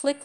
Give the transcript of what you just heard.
Click